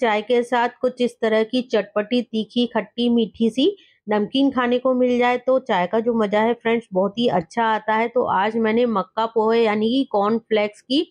चाय के साथ कुछ इस तरह की चटपटी, तीखी, खट्टी, मीठी सी नमकीन खाने को मिल जाए तो चाय का जो मज़ा है फ्रेंड्स बहुत ही अच्छा आता है। तो आज मैंने मक्का पोहे यानी कि कॉर्नफ्लेक्स की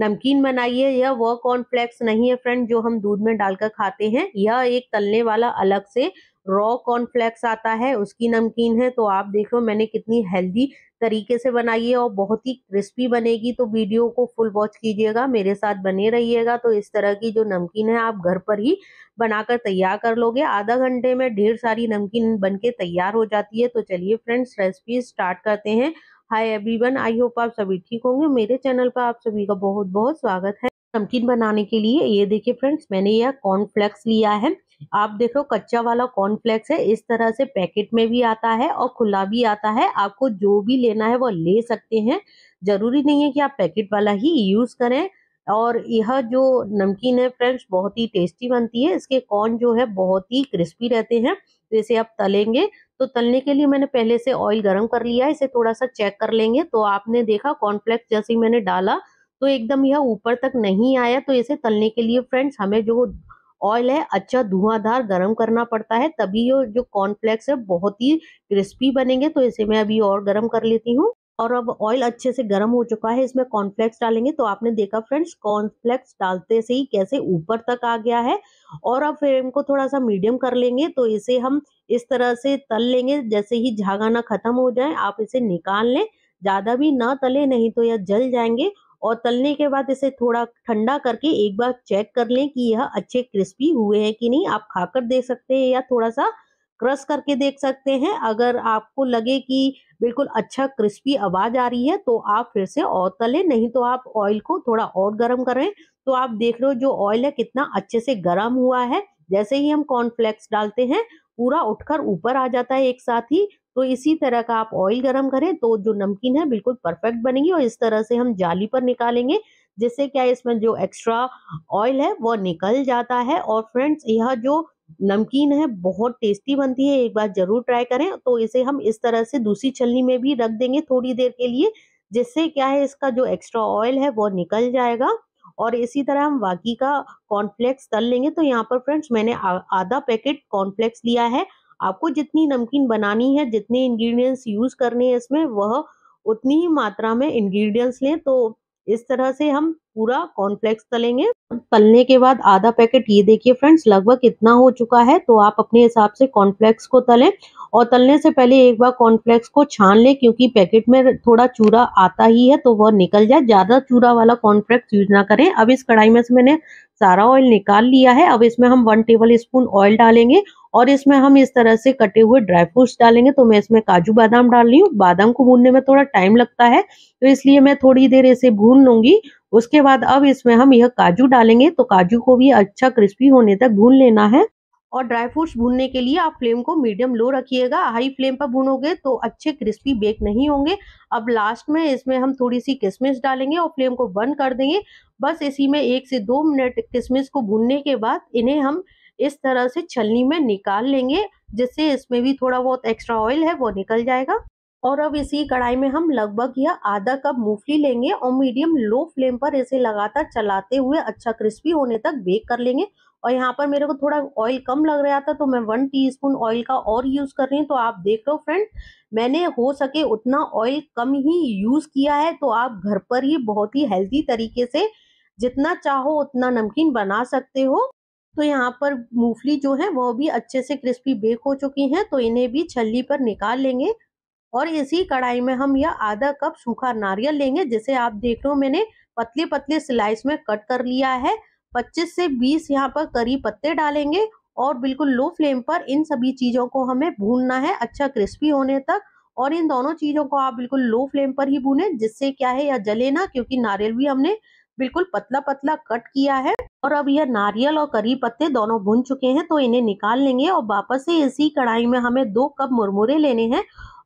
नमकीन बनाई है। यह वह कॉर्नफ्लेक्स नहीं है फ्रेंड जो हम दूध में डालकर खाते हैं, यह एक तलने वाला अलग से रॉ कॉर्नफ्लेक्स आता है उसकी नमकीन है। तो आप देख लो मैंने कितनी हेल्दी तरीके से बनाई है और बहुत ही क्रिस्पी बनेगी। तो वीडियो को फुल वॉच कीजिएगा, मेरे साथ बने रहिएगा। तो इस तरह की जो नमकीन है आप घर पर ही बनाकर तैयार कर लोगे, आधा घंटे में ढेर सारी नमकीन बनके तैयार हो जाती है। तो चलिए फ्रेंड्स रेसिपी स्टार्ट करते हैं। हाय एवरीवन, आई होप आप सभी ठीक होंगे। मेरे चैनल पर आप सभी का बहुत बहुत स्वागत है। नमकीन बनाने के लिए ये देखिए फ्रेंड्स मैंने यह कॉर्नफ्लेक्स लिया है। आप देखो कच्चा वाला कॉर्नफ्लेक्स है, इस तरह से पैकेट में भी आता है और खुला भी आता है। आपको जो भी लेना है वो ले सकते हैं, जरूरी नहीं है कि आप पैकेट वाला ही यूज करें। और यह जो नमकीन है फ्रेंड्स बहुत ही टेस्टी बनती है, इसके कॉर्न जो है बहुत ही क्रिस्पी रहते हैं। तो इसे आप तलेंगे, तो तलने के लिए मैंने पहले से ऑयल गर्म कर लिया है, इसे थोड़ा सा चेक कर लेंगे। तो आपने देखा कॉर्नफ्लेक्स जैसे ही मैंने डाला तो एकदम यह ऊपर तक नहीं आया। तो इसे तलने के लिए फ्रेंड्स हमें जो ऑयल है अच्छा धुआंधार गर्म करना पड़ता है, तभी ये जो कॉर्नफ्लेक्स है बहुत ही क्रिस्पी बनेंगे। तो इसे मैं अभी और गर्म कर लेती हूँ। और अब ऑयल अच्छे से गर्म हो चुका है, इसमें कॉर्नफ्लेक्स डालेंगे। तो आपने देखा फ्रेंड्स कॉर्नफ्लेक्स डालते से ही कैसे ऊपर तक आ गया है। और अब फ्लेम को थोड़ा सा मीडियम कर लेंगे। तो इसे हम इस तरह से तल लेंगे, जैसे ही झागाना खत्म हो जाए आप इसे निकाल लें, ज़्यादा भी ना तले नहीं तो यह जल जाएंगे। और तलने के बाद इसे थोड़ा ठंडा करके एक बार चेक कर लें कि यह अच्छे क्रिस्पी हुए हैं कि नहीं। आप खाकर देख सकते हैं या थोड़ा सा क्रश करके देख सकते हैं। अगर आपको लगे कि बिल्कुल अच्छा क्रिस्पी आवाज आ रही है तो आप फिर से और तलें, नहीं तो आप ऑयल को थोड़ा और गर्म करें। तो आप देख लो जो ऑयल है कितना अच्छे से गर्म हुआ है, जैसे ही हम कॉर्नफ्लेक्स डालते हैं पूरा उठकर ऊपर आ जाता है एक साथ ही। तो इसी तरह का आप ऑयल गरम करें तो जो नमकीन है बिल्कुल परफेक्ट बनेगी। और इस तरह से हम जाली पर निकालेंगे, जिससे क्या इसमें जो एक्स्ट्रा ऑयल है वो निकल जाता है। और फ्रेंड्स यह जो नमकीन है बहुत टेस्टी बनती है, एक बार जरूर ट्राई करें। तो इसे हम इस तरह से दूसरी छलनी में भी रख देंगे थोड़ी देर के लिए, जिससे क्या है इसका जो एक्स्ट्रा ऑयल है वो निकल जाएगा। और इसी तरह हम बाकी का कॉर्नफ्लेक्स तल लेंगे। तो यहाँ पर फ्रेंड्स मैंने आधा पैकेट कॉर्नफ्लेक्स लिया है। आपको जितनी नमकीन बनानी है, जितने इंग्रेडिएंट्स यूज करने हैं इसमें, वह उतनी ही मात्रा में इंग्रेडिएंट्स लें। तो इस तरह से हम पूरा कॉर्नफ्लेक्स तलेंगे। तलने के बाद आधा पैकेट ये देखिए फ्रेंड्स लगभग इतना हो चुका है। तो आप अपने हिसाब से कॉर्नफ्लेक्स को तलें। और तलने से पहले एक बार कॉर्नफ्लेक्स को छान लें, क्योंकि पैकेट में थोड़ा चूरा आता ही है तो वह निकल जाए। ज़्यादा चूरा वाला कॉर्नफ्लेक्स यूज ना करें। अब इस कढ़ाई में से मैंने सारा ऑयल निकाल लिया है। अब इसमें हम 1 टेबल स्पून ऑयल डालेंगे और इसमें हम इस तरह से कटे हुए ड्राई फ्रूट्स डालेंगे। तो मैं इसमें काजू बादाम डाल रही हूँ। बादाम को भूनने में थोड़ा टाइम लगता है तो इसलिए मैं थोड़ी देर इसे भून लूंगी। उसके बाद अब इसमें हम यह काजू डालेंगे। तो काजू को भी अच्छा क्रिस्पी होने तक भून लेना है। और ड्राई फ्रूट्स भूनने के लिए आप फ्लेम को मीडियम लो रखिएगा। हाई फ्लेम पर भूनोगे तो अच्छे क्रिस्पी बेक नहीं होंगे। अब लास्ट में इसमें हम थोड़ी सी किशमिश डालेंगे और फ्लेम को बंद कर देंगे। बस इसी में 1 से 2 मिनट किशमिश को भूनने के बाद इन्हें हम इस तरह से छलनी में निकाल लेंगे, जिससे इसमें भी थोड़ा बहुत एक्स्ट्रा ऑयल है वो निकल जाएगा। और अब इसी कढ़ाई में हम लगभग यह आधा कप मूंगफली लेंगे और मीडियम लो फ्लेम पर इसे लगातार चलाते हुए अच्छा क्रिस्पी होने तक बेक कर लेंगे। और यहाँ पर मेरे को थोड़ा ऑयल कम लग रहा था तो मैं 1 टीस्पून ऑयल का और यूज़ कर रही हूँ। तो आप देख लो फ्रेंड मैंने हो सके उतना ऑयल कम ही यूज़ किया है। तो आप घर पर ही बहुत ही हेल्दी तरीके से जितना चाहो उतना नमकीन बना सकते हो। तो यहाँ पर मूंगफली जो है वो भी अच्छे से क्रिस्पी बेक हो चुकी हैं। तो इन्हें भी छलनी पर निकाल लेंगे। और इसी कढ़ाई में हम यह आधा कप सूखा नारियल लेंगे, जिसे आप देख लो मैंने पतले पतले स्लाइस में कट कर लिया है। 25 से 20 यहाँ पर करी पत्ते डालेंगे और बिल्कुल लो फ्लेम पर इन सभी चीज़ों को हमें भूनना है अच्छा क्रिस्पी होने तक। और इन दोनों चीज़ों को आप बिल्कुल लो फ्लेम पर ही भूनें, जिससे क्या है यह जले ना, क्योंकि नारियल भी हमने बिल्कुल पतला पतला कट किया है। और अब यह नारियल और करी पत्ते दोनों भुन चुके हैं तो इन्हें निकाल लेंगे। और वापस से इसी कढ़ाई में हमें 2 कप मुरमुरे लेने हैं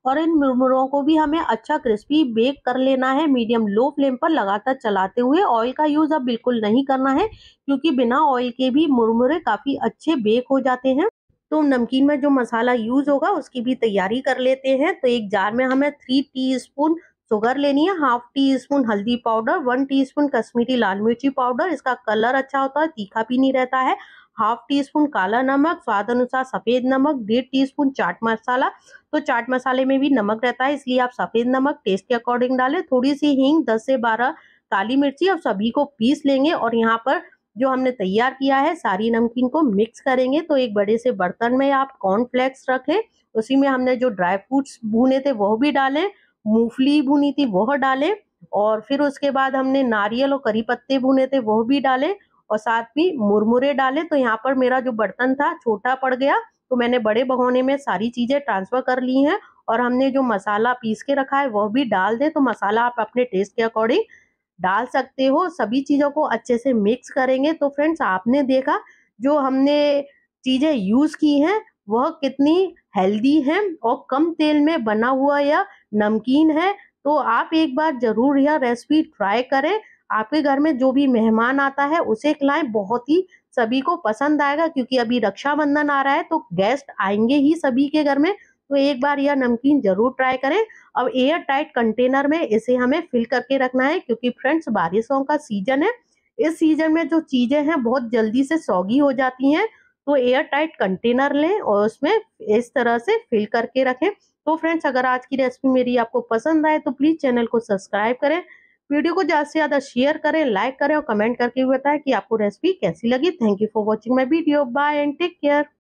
और इन मुरमुरों को भी हमें अच्छा क्रिस्पी बेक कर लेना है मीडियम लो फ्लेम पर लगातार चलाते हुए। ऑयल का यूज़ अब बिल्कुल नहीं करना है, क्योंकि बिना ऑयल के भी मुरमुरे काफ़ी अच्छे बेक हो जाते हैं। तो नमकीन में जो मसाला यूज़ होगा उसकी भी तैयारी कर लेते हैं। तो एक जार में हमें 3 टीस्पून शुगर लेनी है, 1/2 टीस्पून हल्दी पाउडर, 1 टीस्पून कश्मीरी लाल मिर्ची पाउडर, इसका कलर अच्छा होता है, तीखा भी नहीं रहता है। 1/2 टीस्पून काला नमक, स्वाद अनुसार सफ़ेद नमक, 1.5 टीस्पून चाट मसाला। तो चाट मसाले में भी नमक रहता है, इसलिए आप सफ़ेद नमक टेस्ट के अकॉर्डिंग डालें। थोड़ी सी हींग, 10 से 12 काली मिर्ची। अब सभी को पीस लेंगे और यहाँ पर जो हमने तैयार किया है सारी नमकीन को मिक्स करेंगे। तो एक बड़े से बर्तन में आप कॉर्नफ्लेक्स रखें, उसी में हमने जो ड्राई फ्रूट्स भुने थे वह भी डालें, मूंगफली भुनी थी वह डालें, और फिर उसके बाद हमने नारियल और करी पत्ते भुने थे वह भी डालें, और साथ में मुरमुरे डालें। तो यहाँ पर मेरा जो बर्तन था छोटा पड़ गया, तो मैंने बड़े भगोने में सारी चीज़ें ट्रांसफ़र कर ली हैं, और हमने जो मसाला पीस के रखा है वह भी डाल दें। तो मसाला आप अपने टेस्ट के अकॉर्डिंग डाल सकते हो। सभी चीज़ों को अच्छे से मिक्स करेंगे। तो फ्रेंड्स, आपने देखा जो हमने चीज़ें यूज़ की हैं वह कितनी हेल्दी है और कम तेल में बना हुआ यह नमकीन है। तो आप एक बार ज़रूर यह रेसिपी ट्राई करें, आपके घर में जो भी मेहमान आता है उसे खिलाएं, बहुत ही सभी को पसंद आएगा। क्योंकि अभी रक्षाबंधन आ रहा है तो गेस्ट आएंगे ही सभी के घर में, तो एक बार यह नमकीन ज़रूर ट्राई करें। अब एयर टाइट कंटेनर में इसे हमें फिल करके रखना है, क्योंकि फ्रेंड्स बारिशों का सीजन है, इस सीजन में जो चीज़ें हैं बहुत जल्दी से सौगी हो जाती हैं। तो एयर टाइट कंटेनर लें और उसमें इस तरह से फिल करके रखें। तो फ्रेंड्स, अगर आज की रेसिपी मेरी आपको पसंद आए तो प्लीज़ चैनल को सब्सक्राइब करें, वीडियो को ज़्यादा से ज़्यादा शेयर करें, लाइक करें और कमेंट करके भी बताएं कि आपको रेसिपी कैसी लगी। Thank you for watching my video. Bye and take care.